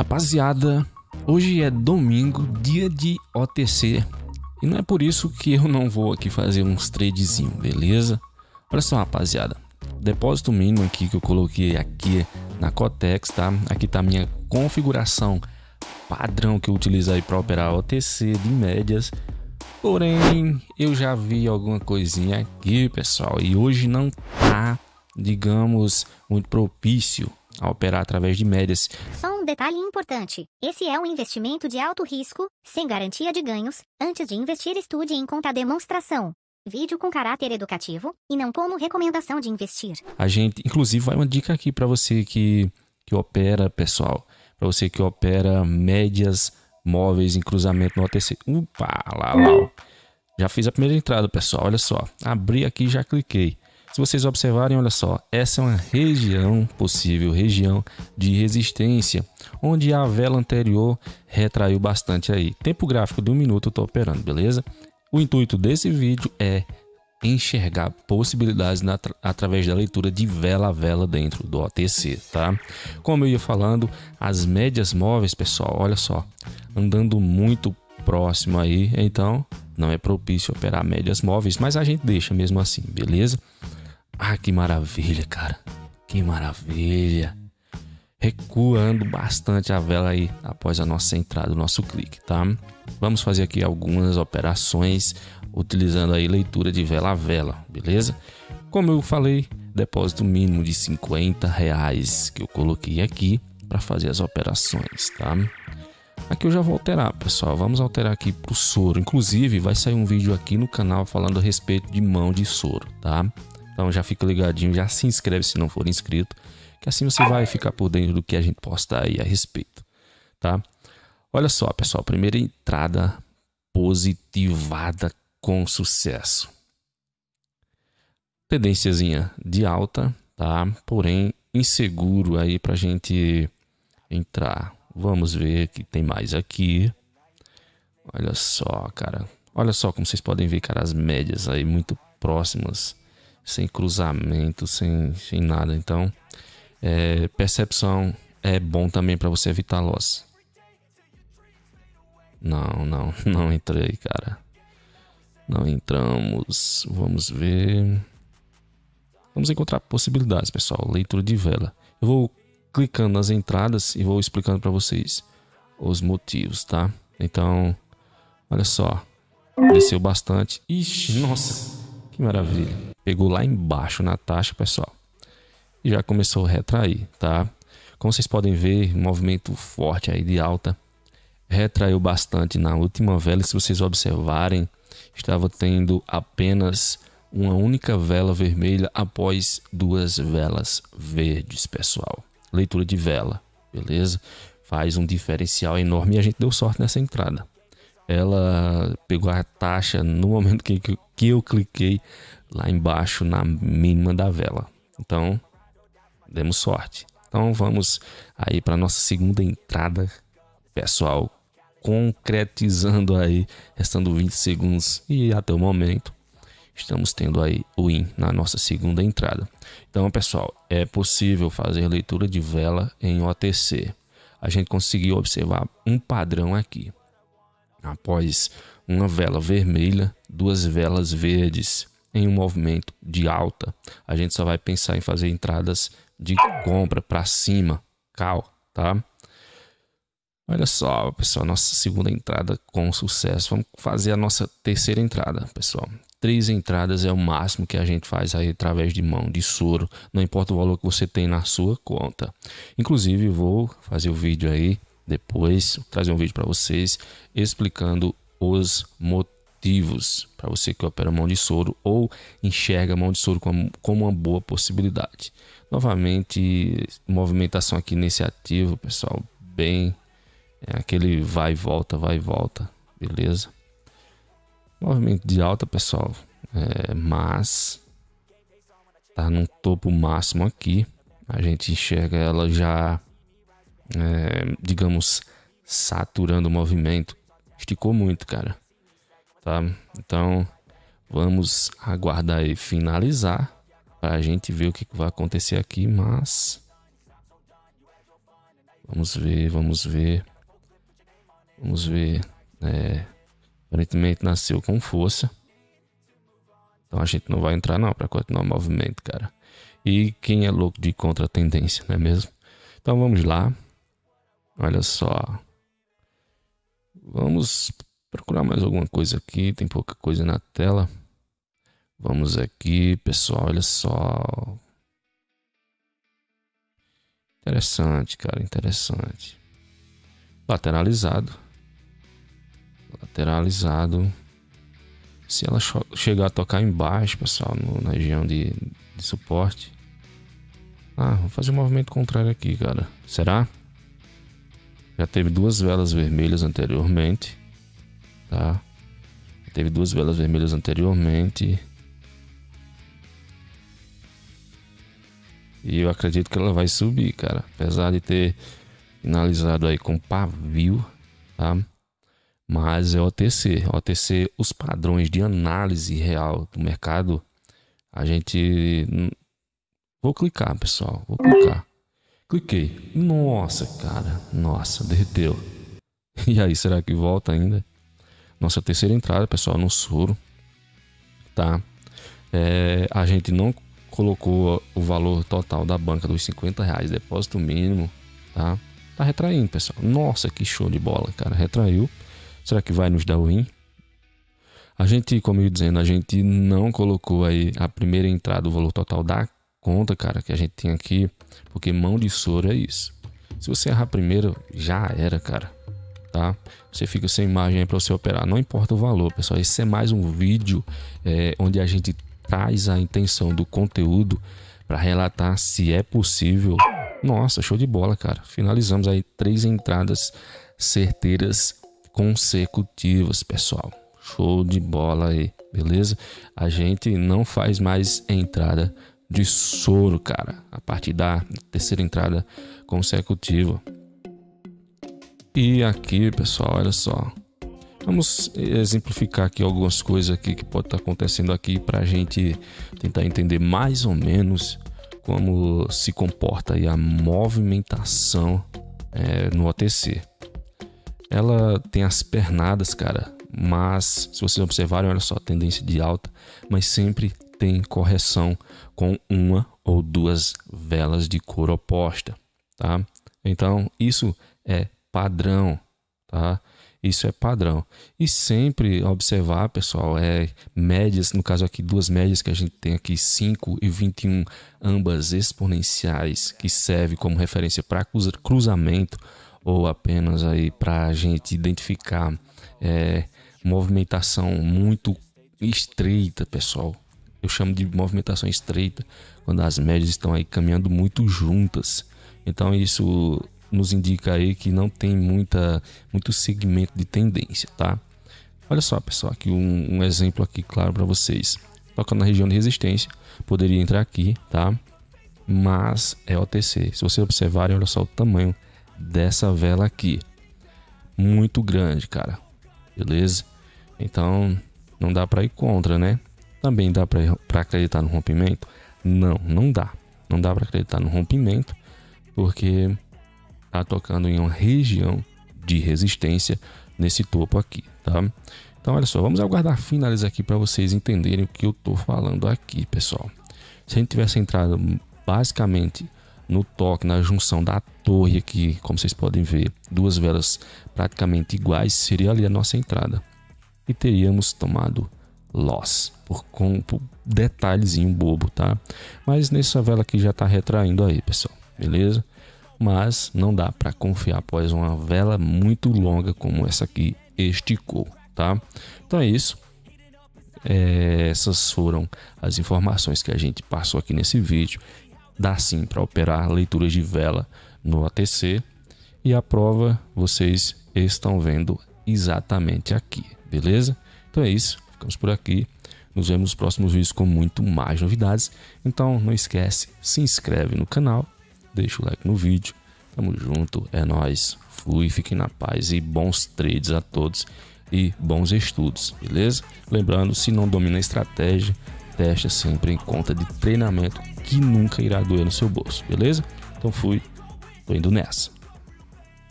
Rapaziada, hoje é domingo, dia de OTC, e não é por isso que eu não vou aqui fazer uns tradezinhos, beleza? Olha só, rapaziada, o depósito mínimo aqui que eu coloquei aqui na Quotex, tá? Aqui tá a minha configuração padrão que eu utilizo aí para operar OTC de médias. Porém, eu já vi alguma coisinha aqui, pessoal, e hoje não tá, digamos, muito propício a operar através de médias. Só um detalhe importante: esse é um investimento de alto risco, sem garantia de ganhos. Antes de investir, estude em conta demonstração. Vídeo com caráter educativo e não como recomendação de investir. A gente, inclusive, vai uma dica aqui para você que opera, pessoal, para você que opera médias móveis em cruzamento no OTC. Opa, lá. Já fiz a primeira entrada, pessoal. Olha só, abri aqui e já cliquei. Se vocês observarem, olha só, essa é uma região, possível região de resistência, onde a vela anterior retraiu bastante aí. Tempo gráfico de 1 minuto eu tô operando, beleza? O intuito desse vídeo é enxergar possibilidades através da leitura de vela a vela dentro do OTC, tá? Como eu ia falando, as médias móveis, pessoal, olha só, andando muito próximo aí, então não é propício operar médias móveis, mas a gente deixa mesmo assim, beleza? Ah, que maravilha, cara. Que maravilha. Recuando bastante a vela aí após a nossa entrada, o nosso clique, tá? Vamos fazer aqui algumas operações utilizando aí leitura de vela a vela, beleza? Como eu falei, depósito mínimo de R$50 que eu coloquei aqui para fazer as operações, tá? Aqui eu já vou alterar, pessoal. Vamos alterar aqui pro soro. Inclusive, vai sair um vídeo aqui no canal falando a respeito de mão de soro, tá? Então já fica ligadinho, já se inscreve se não for inscrito, que assim você vai ficar por dentro do que a gente postar aí a respeito, tá? Olha só, pessoal, primeira entrada positivada com sucesso. Tendênciazinha de alta, tá? Porém, inseguro aí pra gente entrar. Vamos ver que tem mais aqui. Olha só, cara. Olha só como vocês podem ver, cara, as médias aí muito próximas, sem cruzamento, sem nada. Então, percepção é bom também para você evitar loss. Não entrei, cara. Não entramos. Vamos ver. Vamos encontrar possibilidades, pessoal. Leitura de vela. Eu vou clicando nas entradas e vou explicando para vocês os motivos, tá? Então, olha só. Desceu bastante. Ixi, nossa, que maravilha. Pegou lá embaixo na taxa, pessoal, e já começou a retrair, tá? Como vocês podem ver, movimento forte aí de alta. Retraiu bastante na última vela. Se vocês observarem, estava tendo apenas uma única vela vermelha após duas velas verdes, pessoal. Leitura de vela, beleza? Faz um diferencial enorme e a gente deu sorte nessa entrada. Ela pegou a taxa no momento que eu cliquei lá embaixo na mínima da vela. Então, demos sorte. Então, vamos aí para nossa segunda entrada, pessoal, concretizando aí, restando 20 segundos e até o momento estamos tendo aí o win na nossa segunda entrada. Então, pessoal, é possível fazer leitura de vela em OTC. A gente conseguiu observar um padrão aqui. Após uma vela vermelha, duas velas verdes em um movimento de alta, a gente só vai pensar em fazer entradas de compra para cima, cal, tá? Olha só, pessoal, nossa segunda entrada com sucesso. Vamos fazer a nossa terceira entrada, pessoal. 3 entradas é o máximo que a gente faz aí através de mão de soro, não importa o valor que você tem na sua conta. Inclusive, vou fazer o vídeo aí depois, trazer um vídeo para vocês explicando os motivos para você que opera mão de soro ou enxerga mão de soro como uma boa possibilidade. Novamente, movimentação aqui nesse ativo, pessoal, bem aquele vai e volta, beleza? Movimento de alta, pessoal, mas tá num topo máximo aqui. A gente enxerga ela já, digamos, saturando o movimento. Esticou muito, cara, tá? Então vamos aguardar e finalizar para a gente ver o que vai acontecer aqui, mas Vamos ver. É, aparentemente nasceu com força. Então a gente não vai entrar não, para continuar o movimento, cara. E quem é louco de contra a tendência, não é mesmo? Então vamos lá. Olha só. Vamos procurar mais alguma coisa aqui. Tem pouca coisa na tela. Vamos aqui, pessoal. Olha só. Interessante, cara. Interessante. Lateralizado. Lateralizado. Se ela chegar a tocar embaixo, pessoal, na região de suporte. Ah, vou fazer um movimento contrário aqui, cara. Será? Já teve duas velas vermelhas anteriormente. Tá? Já teve duas velas vermelhas anteriormente. E eu acredito que ela vai subir, cara. Apesar de ter finalizado aí com pavio, tá? Mas é OTC. OTC, os padrões de análise real do mercado, a gente... Vou clicar, pessoal. Vou clicar. Cliquei. Nossa, cara. Nossa, derreteu. E aí, será que volta ainda? Nossa terceira entrada, pessoal, no soro. Tá? É, a gente não... colocou o valor total da banca dos R$50, depósito mínimo, tá? Tá retraindo, pessoal. Nossa, que show de bola, cara. Retraiu. Será que vai nos dar win? A gente, como eu ia dizendo, a gente não colocou aí a primeira entrada, o valor total da conta, cara, que a gente tem aqui, porque mão de soro é isso. Se você errar primeiro, já era, cara, tá? Você fica sem margem aí para você operar. Não importa o valor, pessoal. Esse é mais um vídeo onde a gente traz a intenção do conteúdo para relatar se é possível. Nossa, show de bola, cara. Finalizamos aí 3 entradas certeiras consecutivas, pessoal. Show de bola aí, beleza? A gente não faz mais entrada de soro, cara, a partir da terceira entrada consecutiva. E aqui, pessoal, olha só. Vamos exemplificar aqui algumas coisas aqui que pode estar acontecendo aqui para a gente tentar entender mais ou menos como se comporta aí a movimentação no OTC. Ela tem as pernadas, cara, mas se vocês observarem, olha só, tendência de alta, mas sempre tem correção com uma ou duas velas de cor oposta, tá? Então isso é padrão, tá? Isso é padrão. E sempre observar, pessoal, médias, no caso aqui, duas médias que a gente tem aqui, 5 e 21, ambas exponenciais, que serve como referência para cruzamento ou apenas aí para a gente identificar movimentação muito estreita, pessoal. Eu chamo de movimentação estreita quando as médias estão aí caminhando muito juntas. Então isso nos indica aí que não tem muito segmento de tendência, tá? Olha só, pessoal, aqui um exemplo aqui claro para vocês. Tocando na região de resistência, poderia entrar aqui, tá? Mas é OTC. Se vocês observarem, olha só o tamanho dessa vela aqui. Muito grande, cara. Beleza? Então, não dá para ir contra, né? Também dá para acreditar no rompimento? Não, não dá. Não dá para acreditar no rompimento, porque tá tocando em uma região de resistência nesse topo aqui, tá? Então, olha só, vamos aguardar finalizar aqui para vocês entenderem o que eu tô falando aqui, pessoal. Se a gente tivesse entrado basicamente no toque, na junção da torre aqui, como vocês podem ver, duas velas praticamente iguais, seria ali a nossa entrada. E teríamos tomado loss, por detalhezinho bobo, tá? Mas nessa vela aqui já tá retraindo aí, pessoal, beleza? Mas não dá para confiar após uma vela muito longa como essa aqui esticou, tá? Então é isso. Essas foram as informações que a gente passou aqui nesse vídeo. Dá sim para operar leituras de vela no OTC. E a prova vocês estão vendo exatamente aqui, beleza? Então é isso. Ficamos por aqui. Nos vemos nos próximos vídeos com muito mais novidades. Então não esquece, se inscreve no canal. Deixa o like no vídeo, tamo junto, é nóis, fui, fiquem na paz e bons trades a todos e bons estudos, beleza? Lembrando, se não domina a estratégia, testa sempre em conta de treinamento que nunca irá doer no seu bolso, beleza? Então fui, tô indo nessa.